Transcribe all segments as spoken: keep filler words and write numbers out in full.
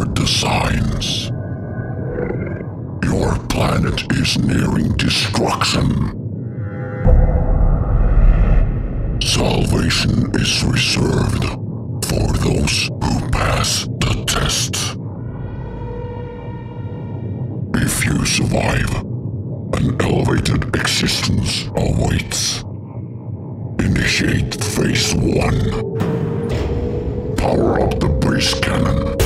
your designs. Your planet is nearing destruction. Salvation is reserved for those who pass the test. If you survive, an elevated existence awaits. Initiate phase one. Power up the breeze cannon.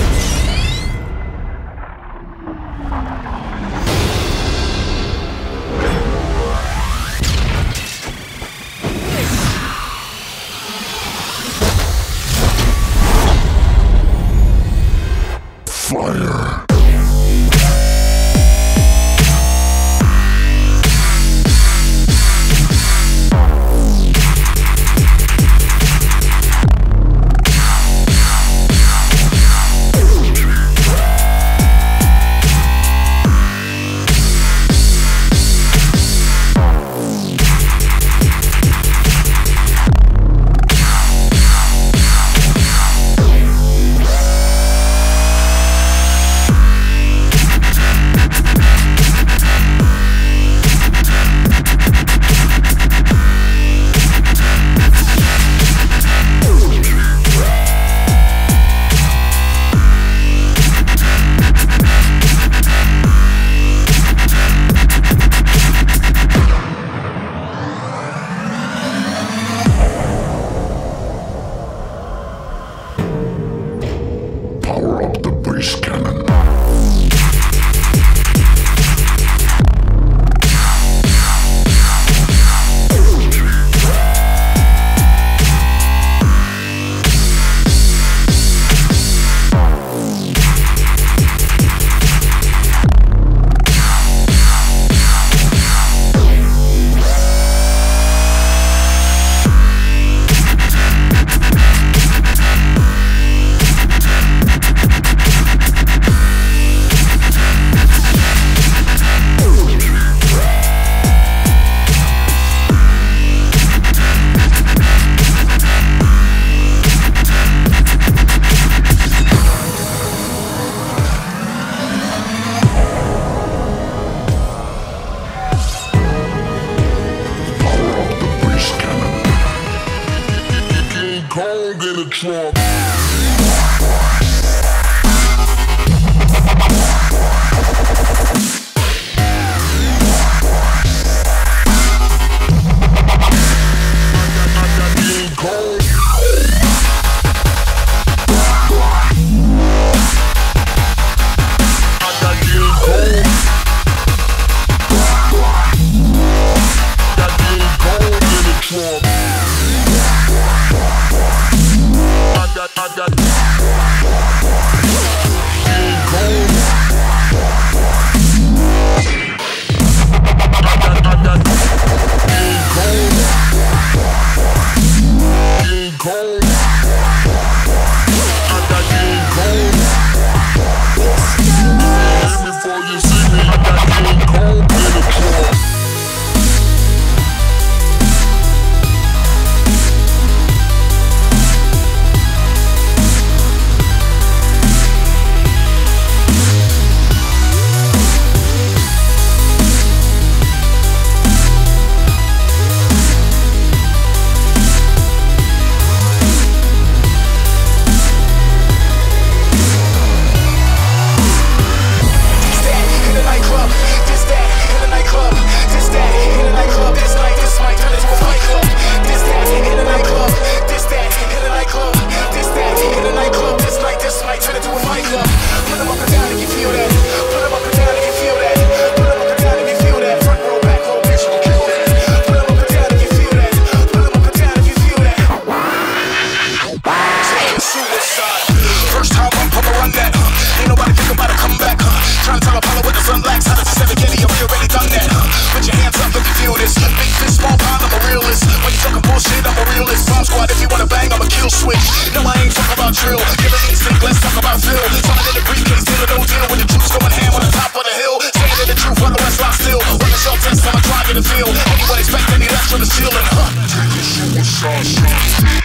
Suicide.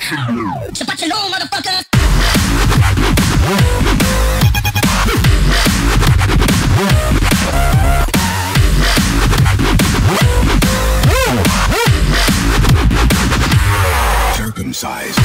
Shabbat shalom, motherfucker. Circumcised.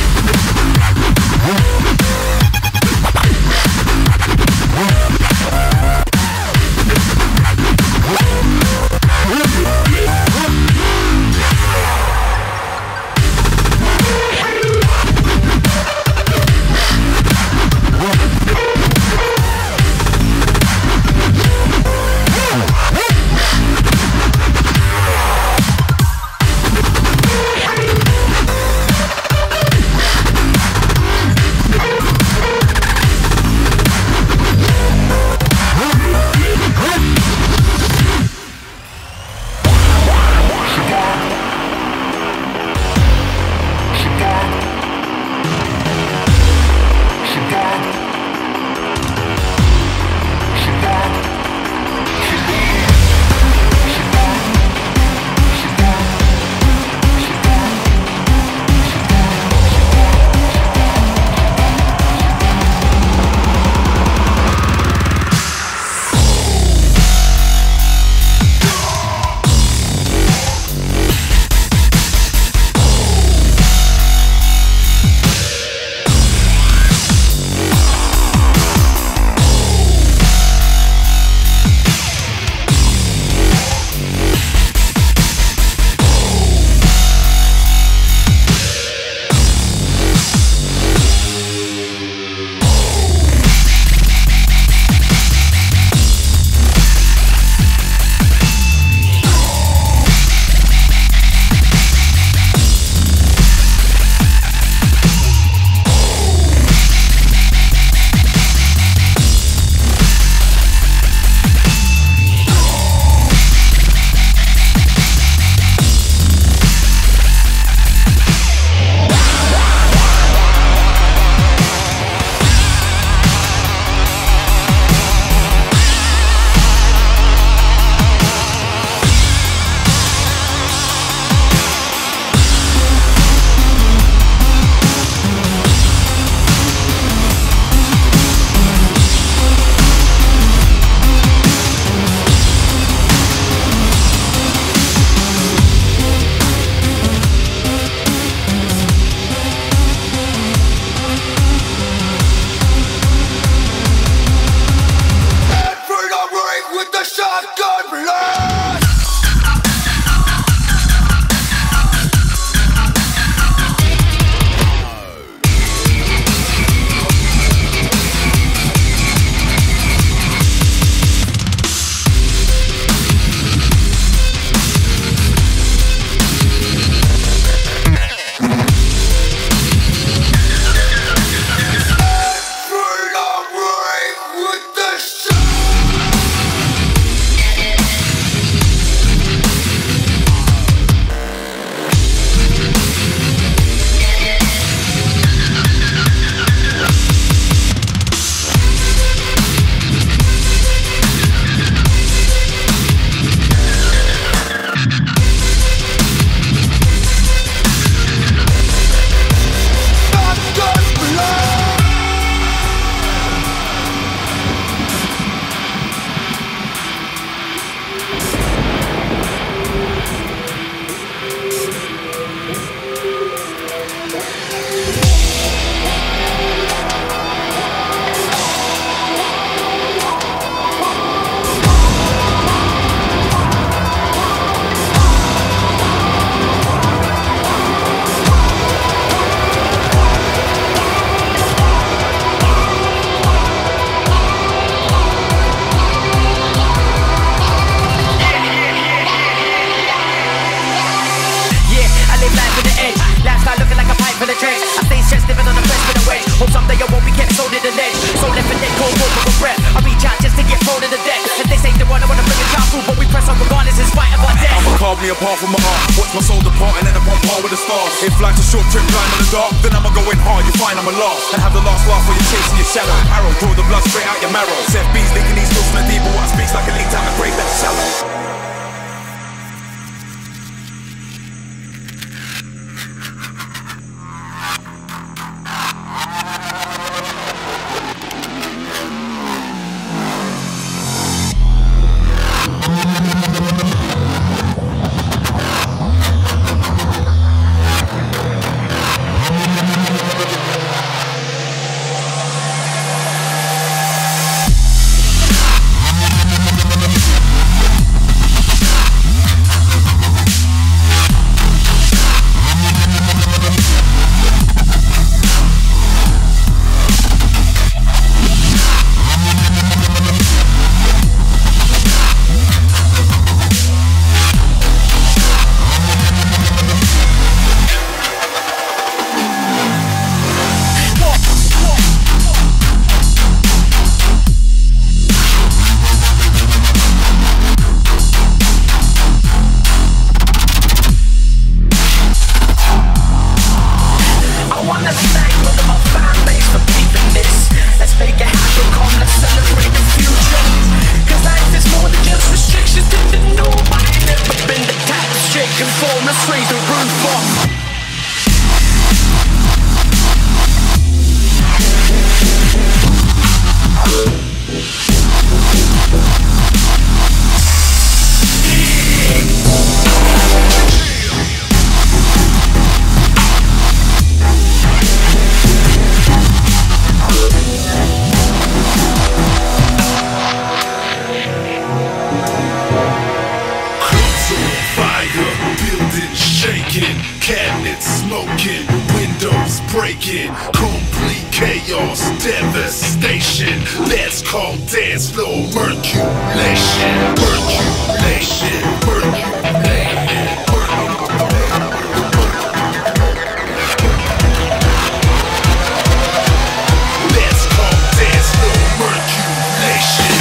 Second floor, let's raise the roof up. Cabinets smoking, windows breaking, complete chaos, devastation. Let's call dance floor percolation, percolation, percolation, percolation. Let's call dance floor percolation.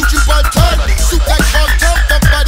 Shoot like Von Tum,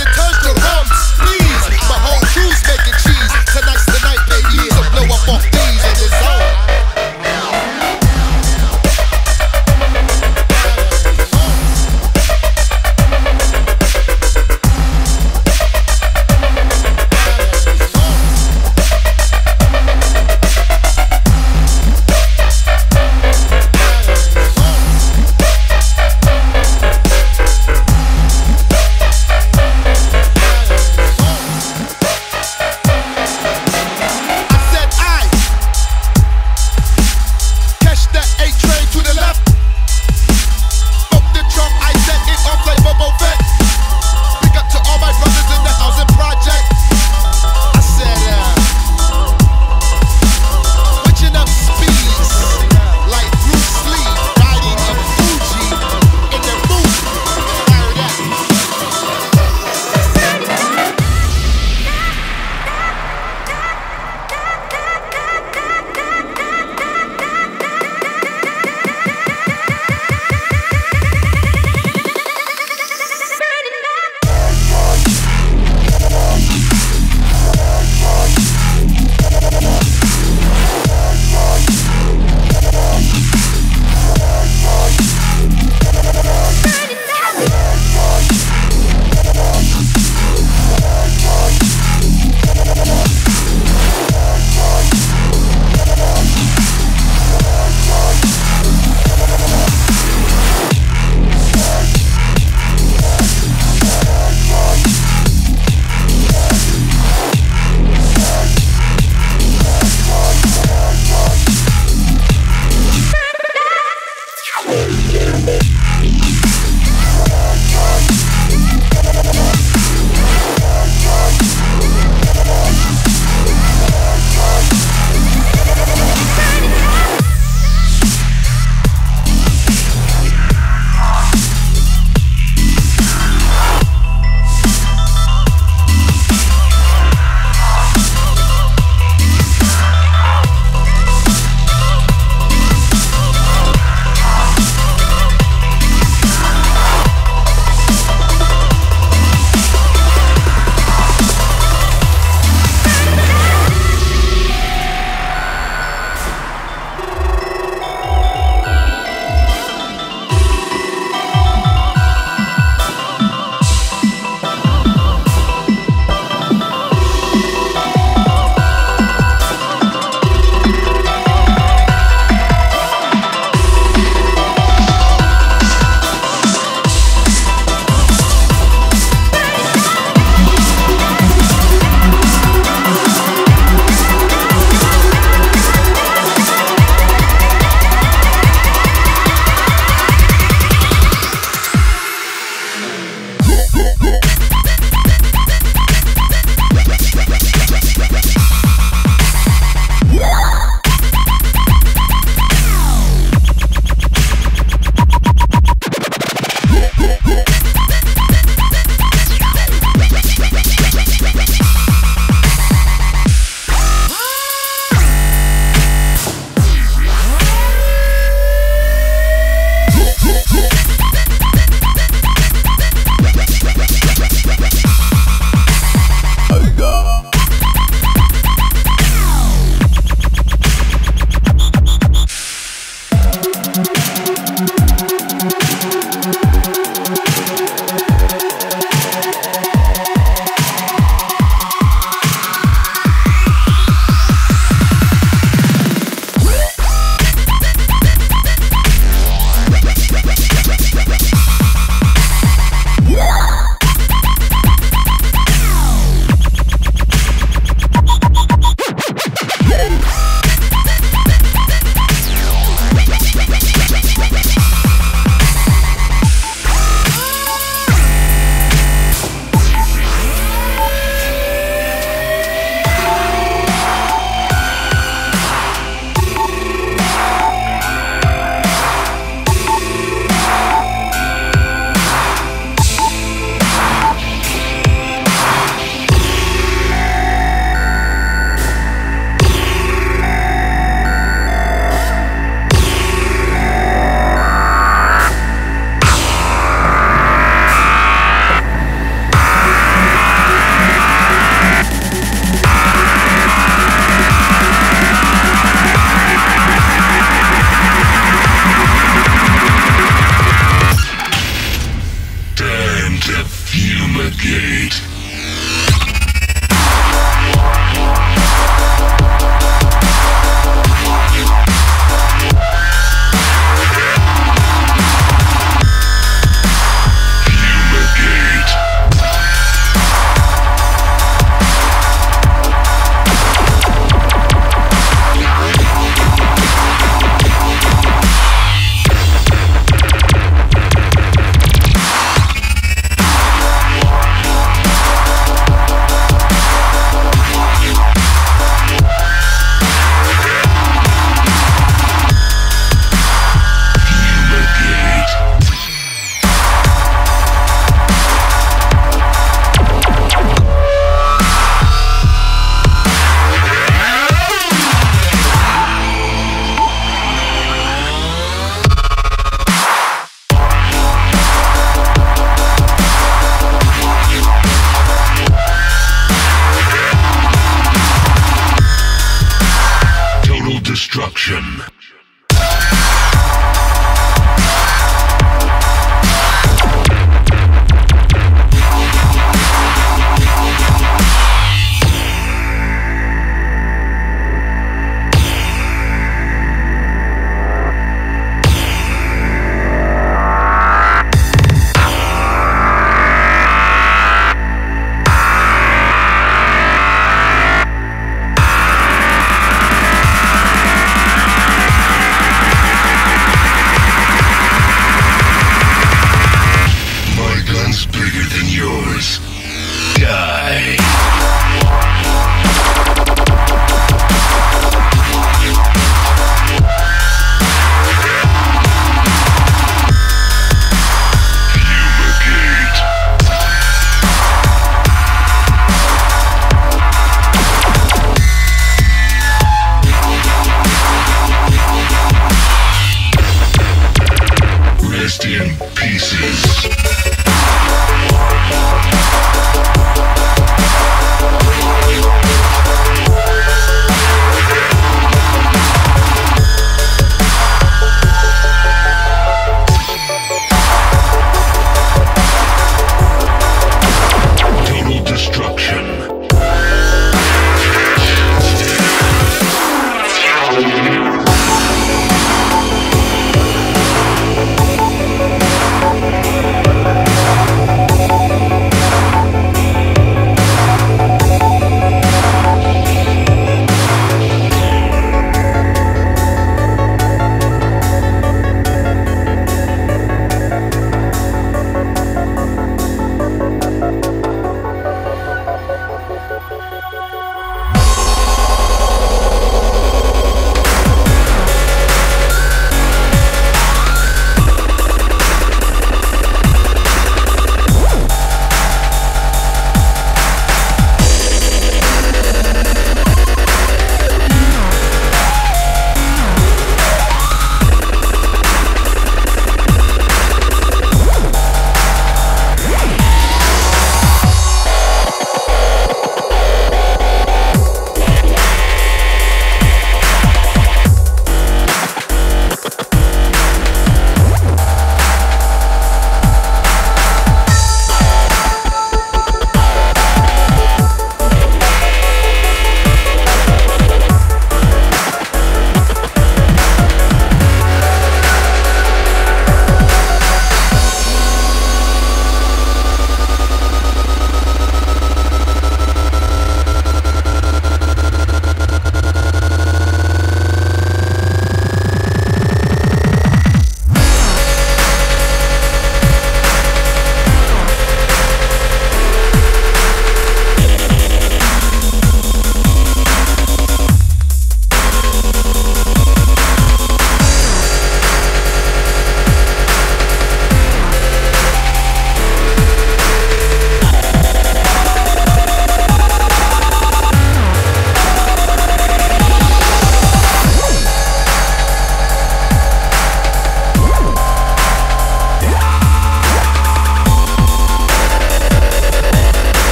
Destruction.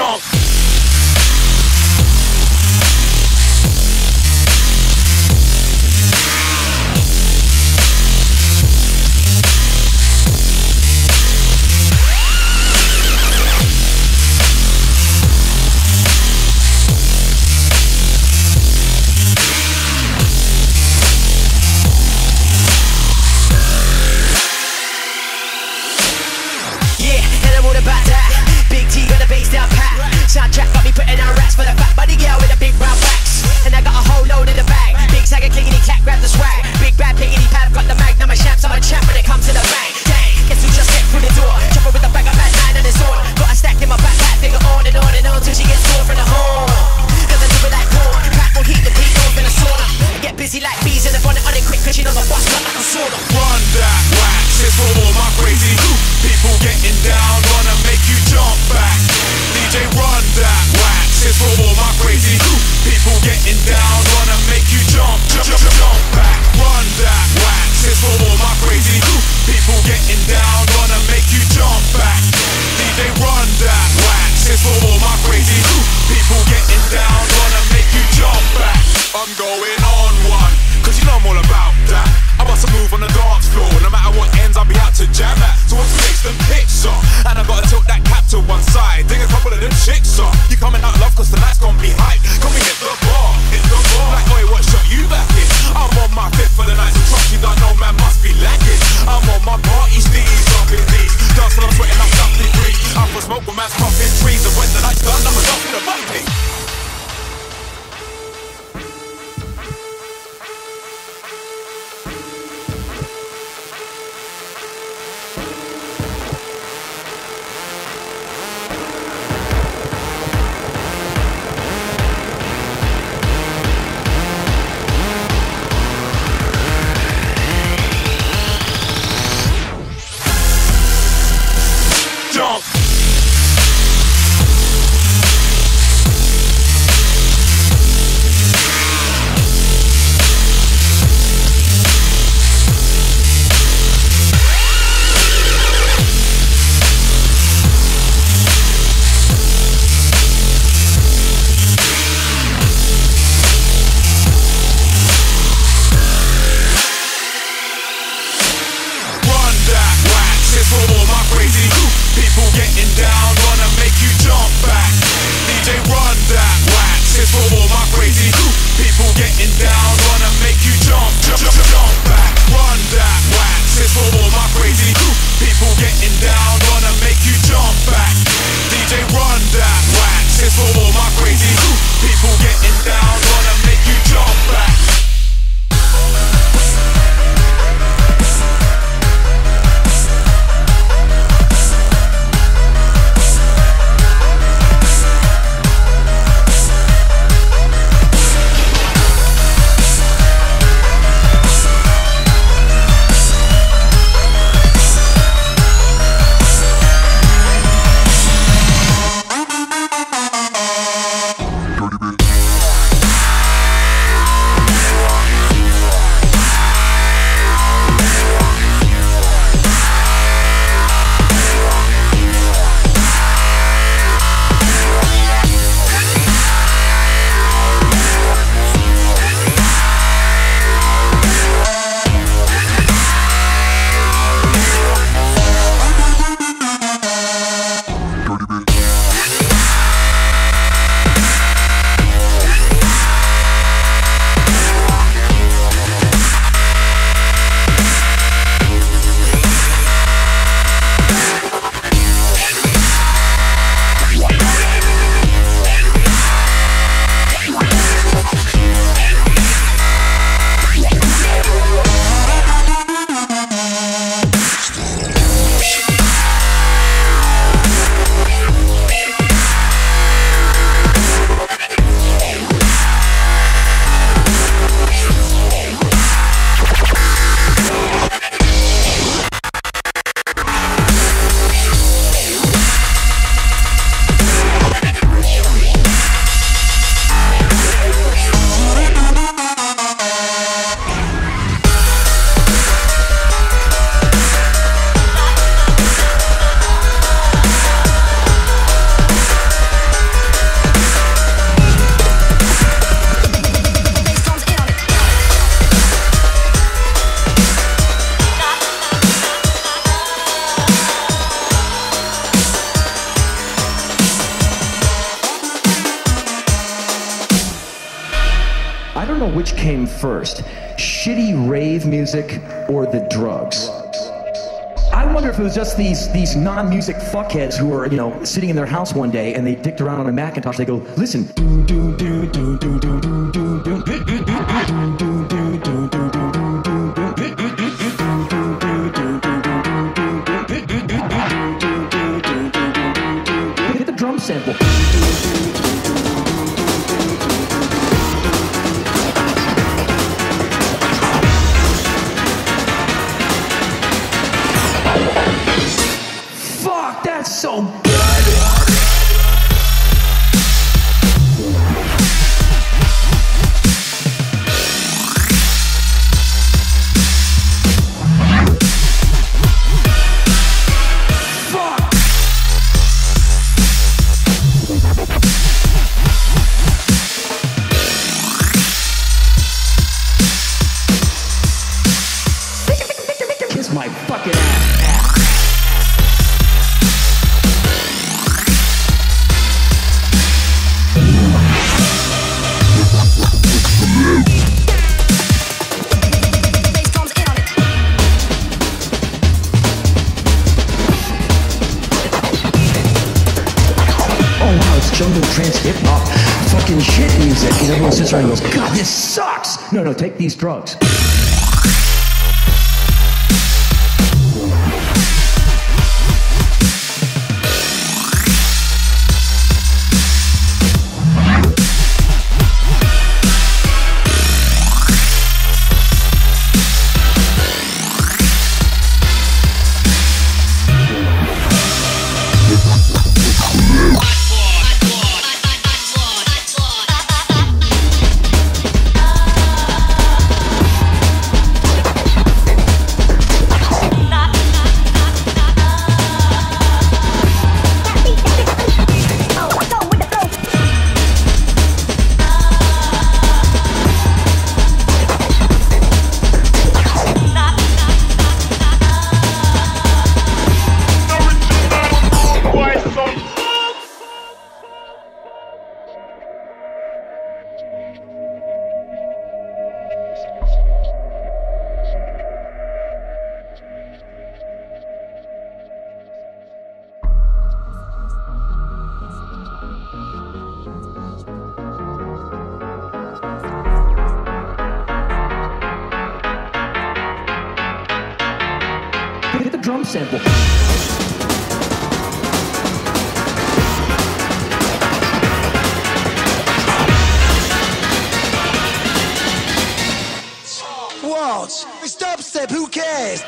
junk. Jump. I don't know which came first, shitty rave music or the drugs. I wonder if it was just these these non-music fuckheads who are, you know, sitting in their house one day and they dicked around on a Macintosh. They go, listen, do do do do do do do do do do do do do do do do. Sample. Fuck, that's so good! My fucking ass. Oh wow, it's jungle trance hip hop fucking shit music. And everyone sits around and goes, God, this sucks. No, no, take these drugs. Hit the drum sample. Waltz, it's dubstep, who cares?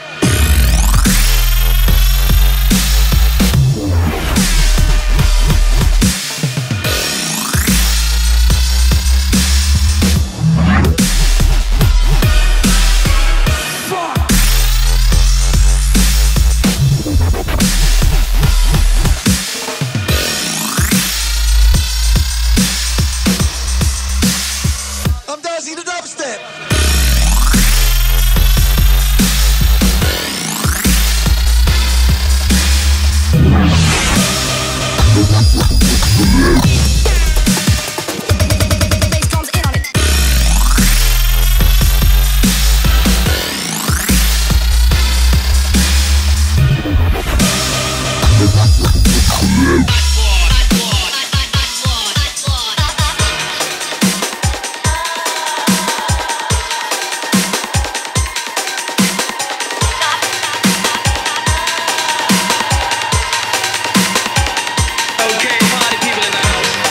Okay, party people in the house.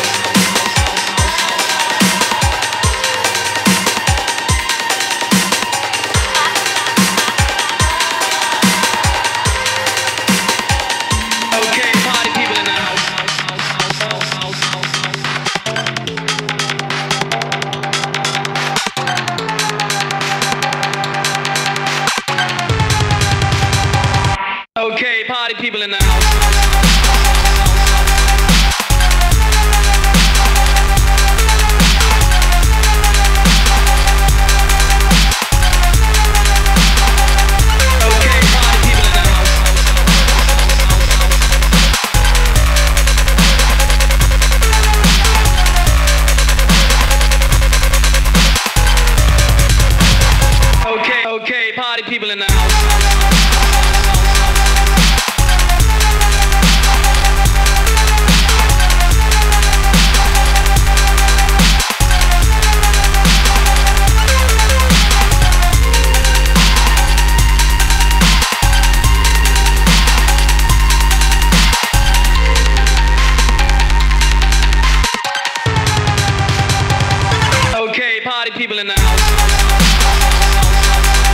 in the house.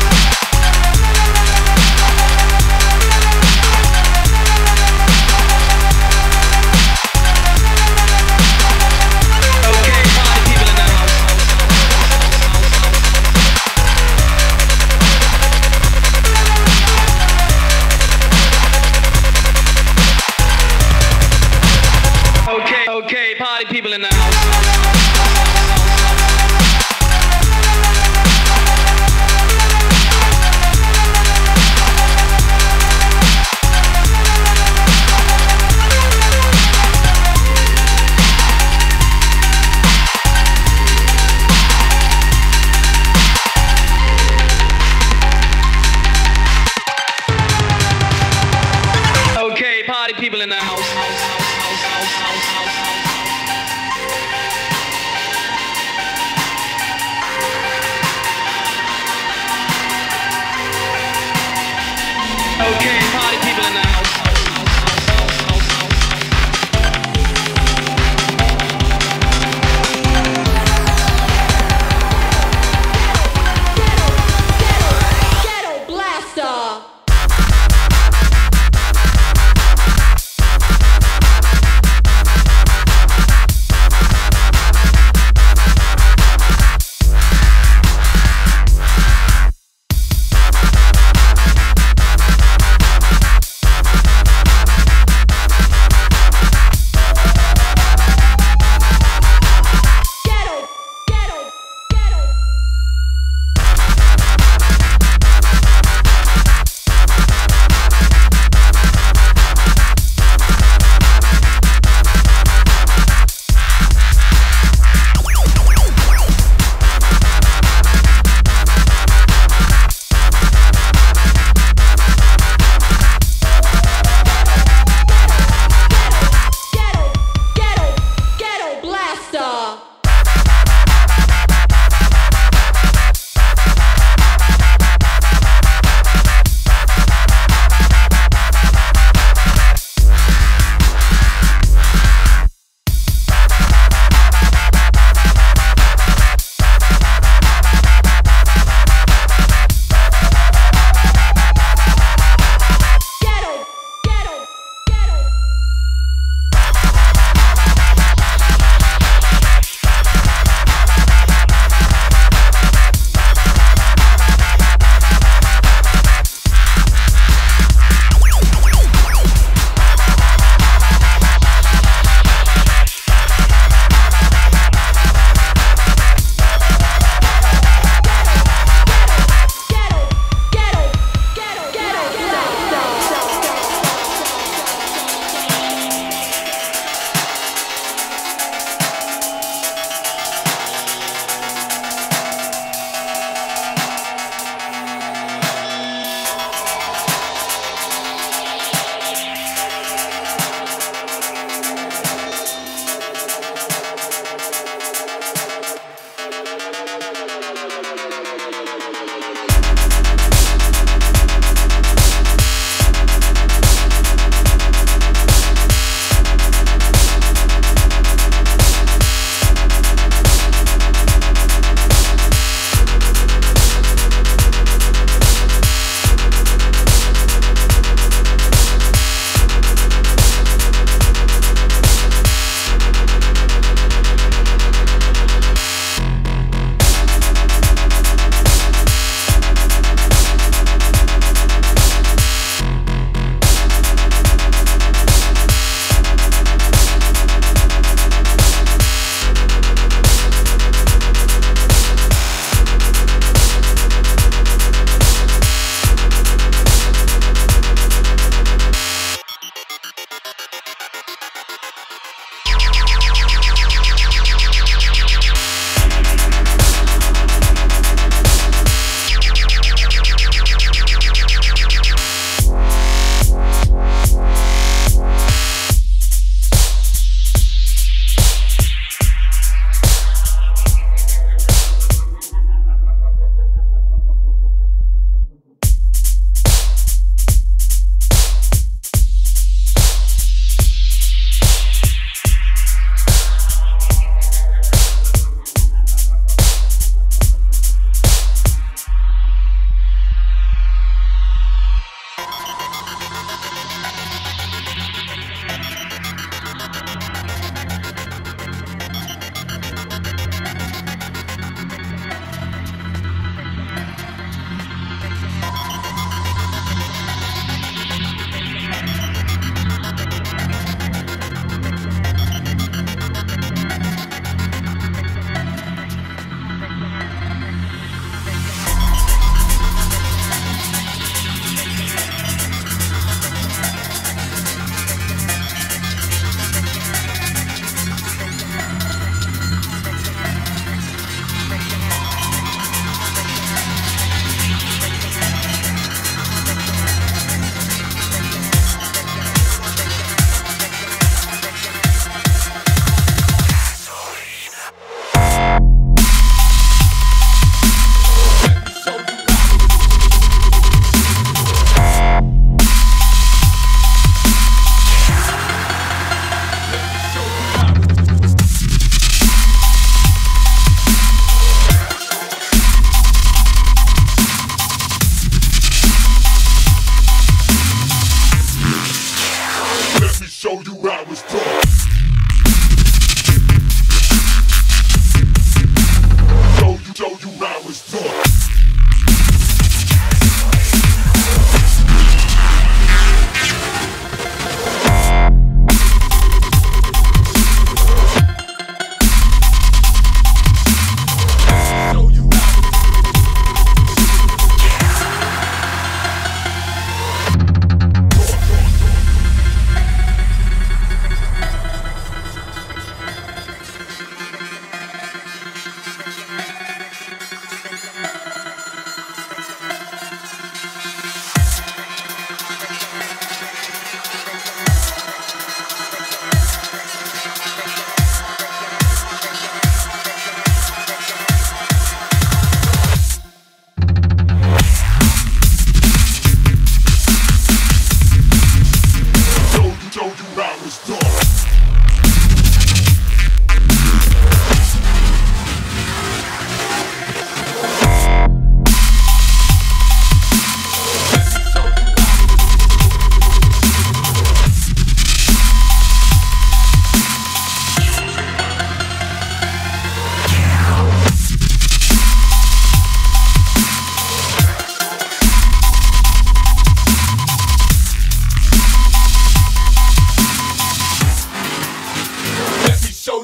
Okay, party people in the house. Okay, party people in the house. House, house, house, house, house, house, house.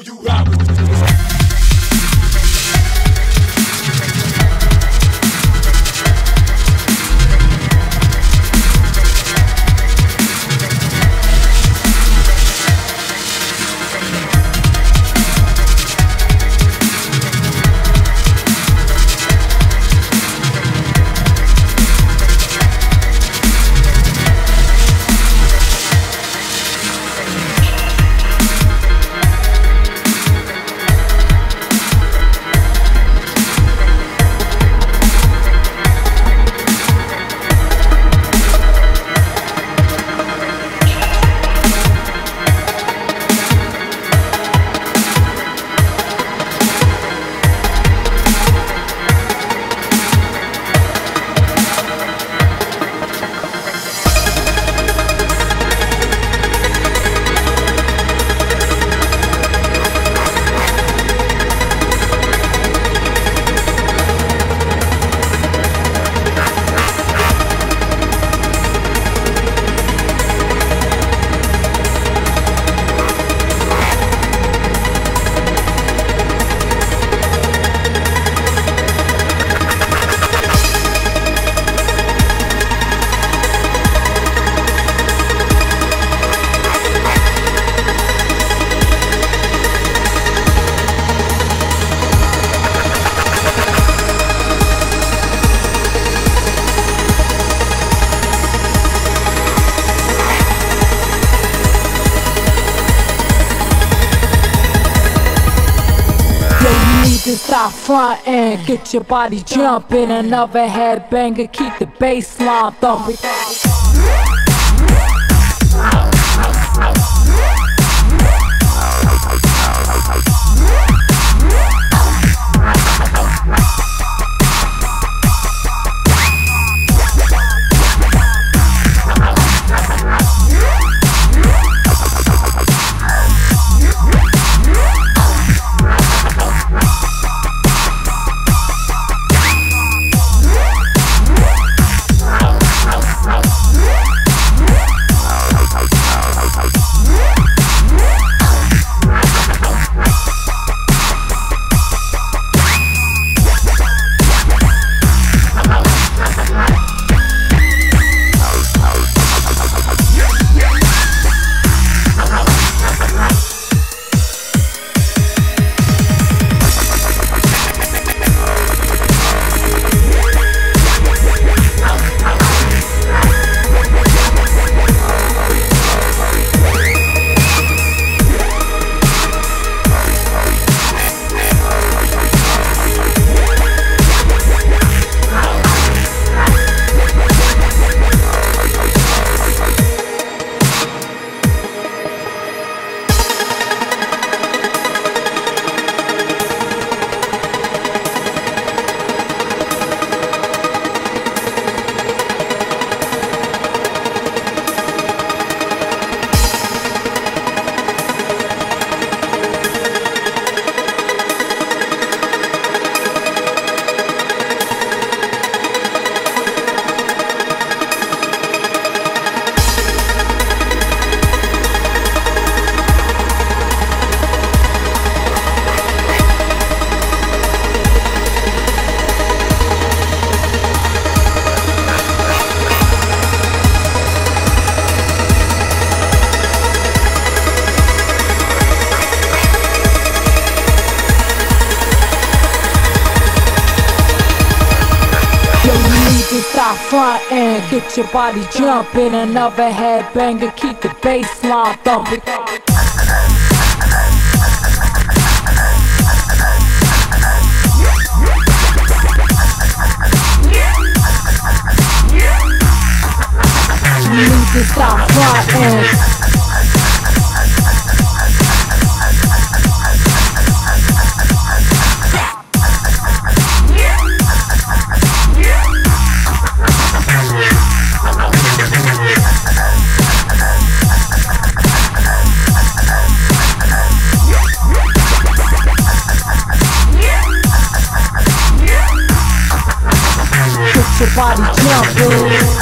show you how we do it. Stop frontin', get your body jumpin'. Another headbanger, keep the baseline thumpin'. Stop frontin', get your body jumpin'. Another headbanger, keep the baseline thumpin'. You need to stop frontin'. Your body jump, dude.